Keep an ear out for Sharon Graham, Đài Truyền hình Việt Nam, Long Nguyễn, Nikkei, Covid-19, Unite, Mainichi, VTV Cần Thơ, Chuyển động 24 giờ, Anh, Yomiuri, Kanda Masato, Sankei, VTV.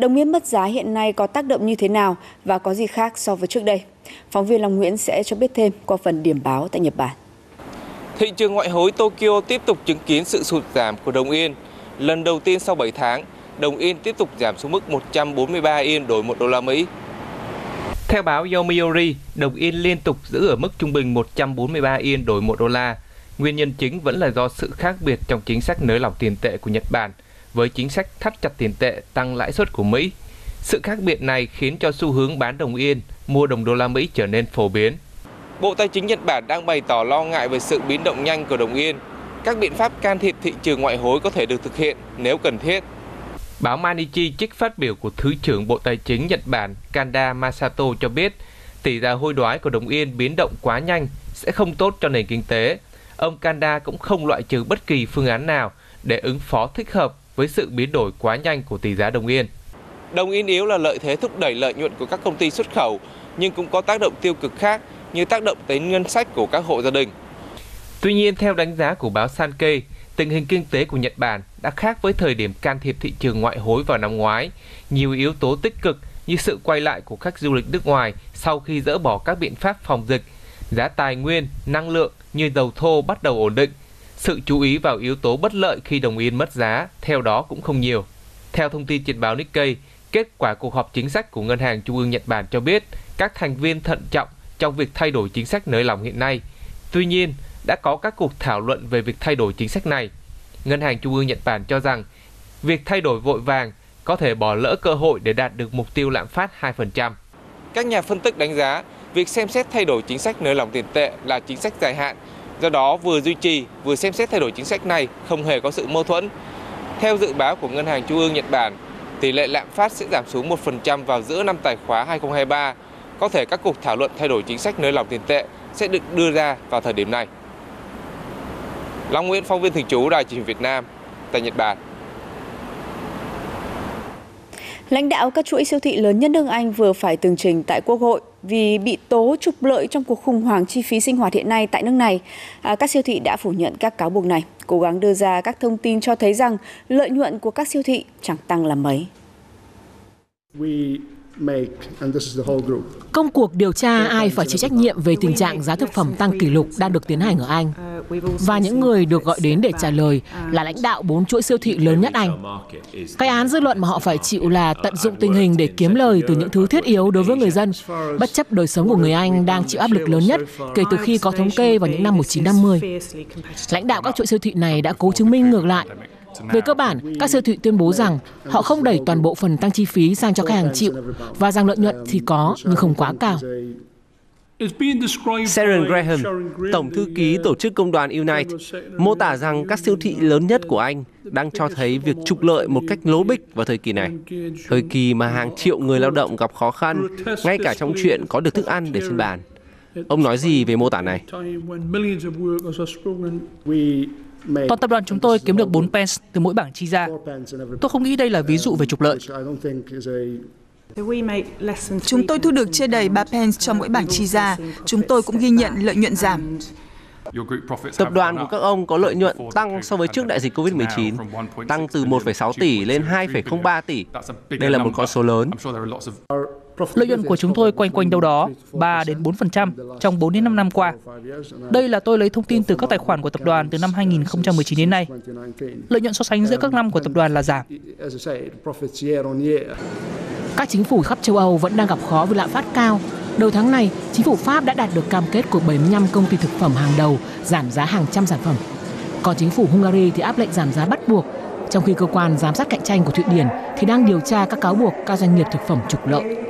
đồng yên mất giá hiện nay có tác động như thế nào và có gì khác so với trước đây? Phóng viên Long Nguyễn sẽ cho biết thêm qua phần điểm báo tại Nhật Bản. Thị trường ngoại hối Tokyo tiếp tục chứng kiến sự sụt giảm của đồng yên. Lần đầu tiên sau 7 tháng, đồng yên tiếp tục giảm xuống mức 143 yên đổi 1 đô la Mỹ. Theo báo Yomiuri, đồng yên liên tục giữ ở mức trung bình 143 yên đổi 1 đô la. Nguyên nhân chính vẫn là do sự khác biệt trong chính sách nới lỏng tiền tệ của Nhật Bản với chính sách thắt chặt tiền tệ tăng lãi suất của Mỹ. Sự khác biệt này khiến cho xu hướng bán đồng yên, mua đồng đô la Mỹ trở nên phổ biến. Bộ Tài chính Nhật Bản đang bày tỏ lo ngại về sự biến động nhanh của đồng yên. Các biện pháp can thiệp thị trường ngoại hối có thể được thực hiện nếu cần thiết. Báo Mainichi trích phát biểu của Thứ trưởng Bộ Tài chính Nhật Bản Kanda Masato cho biết tỷ giá hối đoái của đồng yên biến động quá nhanh sẽ không tốt cho nền kinh tế. Ông Kanda cũng không loại trừ bất kỳ phương án nào để ứng phó thích hợp với sự biến đổi quá nhanh của tỷ giá đồng yên. Đồng yên yếu là lợi thế thúc đẩy lợi nhuận của các công ty xuất khẩu, nhưng cũng có tác động tiêu cực khác như tác động đến ngân sách của các hộ gia đình. Tuy nhiên, theo đánh giá của báo Sankei, tình hình kinh tế của Nhật Bản đã khác với thời điểm can thiệp thị trường ngoại hối vào năm ngoái. Nhiều yếu tố tích cực như sự quay lại của khách du lịch nước ngoài sau khi dỡ bỏ các biện pháp phòng dịch, giá tài nguyên, năng lượng như dầu thô bắt đầu ổn định. Sự chú ý vào yếu tố bất lợi khi đồng yên mất giá, theo đó cũng không nhiều. Theo thông tin trên báo Nikkei, kết quả cuộc họp chính sách của Ngân hàng Trung ương Nhật Bản cho biết các thành viên thận trọng trong việc thay đổi chính sách nới lỏng hiện nay. Tuy nhiên, đã có các cuộc thảo luận về việc thay đổi chính sách này. Ngân hàng Trung ương Nhật Bản cho rằng việc thay đổi vội vàng có thể bỏ lỡ cơ hội để đạt được mục tiêu lạm phát 2%. Các nhà phân tích đánh giá, việc xem xét thay đổi chính sách nới lỏng tiền tệ là chính sách dài hạn, do đó vừa duy trì vừa xem xét thay đổi chính sách này không hề có sự mâu thuẫn. Theo dự báo của Ngân hàng Trung ương Nhật Bản, tỷ lệ lạm phát sẽ giảm xuống 1% vào giữa năm tài khoá 2023. Có thể các cuộc thảo luận thay đổi chính sách nới lỏng tiền tệ sẽ được đưa ra vào thời điểm này. Long Nguyễn, phóng viên thường trú Đài Truyền hình Việt Nam tại Nhật Bản. Lãnh đạo các chuỗi siêu thị lớn nhất nước Anh vừa phải tường trình tại Quốc hội vì bị tố trục lợi trong cuộc khủng hoảng chi phí sinh hoạt hiện nay tại nước này. Các siêu thị đã phủ nhận các cáo buộc này, cố gắng đưa ra các thông tin cho thấy rằng lợi nhuận của các siêu thị chẳng tăng là mấy. Công cuộc điều tra ai phải chịu trách nhiệm về tình trạng giá thực phẩm tăng kỷ lục đang được tiến hành ở Anh. Và những người được gọi đến để trả lời là lãnh đạo 4 chuỗi siêu thị lớn nhất Anh. Cái án dư luận mà họ phải chịu là tận dụng tình hình để kiếm lời từ những thứ thiết yếu đối với người dân, bất chấp đời sống của người Anh đang chịu áp lực lớn nhất kể từ khi có thống kê vào những năm 1950. Lãnh đạo các chuỗi siêu thị này đã cố chứng minh ngược lại. Về cơ bản, các siêu thị tuyên bố rằng họ không đẩy toàn bộ phần tăng chi phí sang cho khách hàng chịu và rằng lợi nhuận thì có nhưng không quá cao. Sharon Graham, Tổng thư ký Tổ chức Công đoàn Unite, mô tả rằng các siêu thị lớn nhất của Anh đang cho thấy việc trục lợi một cách lố bịch vào thời kỳ này. Thời kỳ mà hàng triệu người lao động gặp khó khăn, ngay cả trong chuyện có được thức ăn để trên bàn. Ông nói gì về mô tả này? Toàn tập đoàn chúng tôi kiếm được 4 pence từ mỗi bảng chi ra. Tôi không nghĩ đây là ví dụ về trục lợi. Chúng tôi thu được chưa đầy 3 pence cho mỗi bảng chi ra. Chúng tôi cũng ghi nhận lợi nhuận giảm. Tập đoàn của các ông có lợi nhuận tăng so với trước đại dịch Covid-19, tăng từ 1,6 tỷ lên 2,03 tỷ. Đây là một con số lớn. Lợi nhuận của chúng tôi quanh đâu đó 3 đến 4% trong 4 đến 5 năm qua. Đây là tôi lấy thông tin từ các tài khoản của tập đoàn từ năm 2019 đến nay. Lợi nhuận so sánh giữa các năm của tập đoàn là giảm. Các chính phủ khắp châu Âu vẫn đang gặp khó với lạm phát cao. Đầu tháng này, chính phủ Pháp đã đạt được cam kết của 75 công ty thực phẩm hàng đầu giảm giá hàng trăm sản phẩm. Còn chính phủ Hungary thì áp lệnh giảm giá bắt buộc, trong khi cơ quan giám sát cạnh tranh của Thụy Điển thì đang điều tra các cáo buộc các doanh nghiệp thực phẩm trục lợi.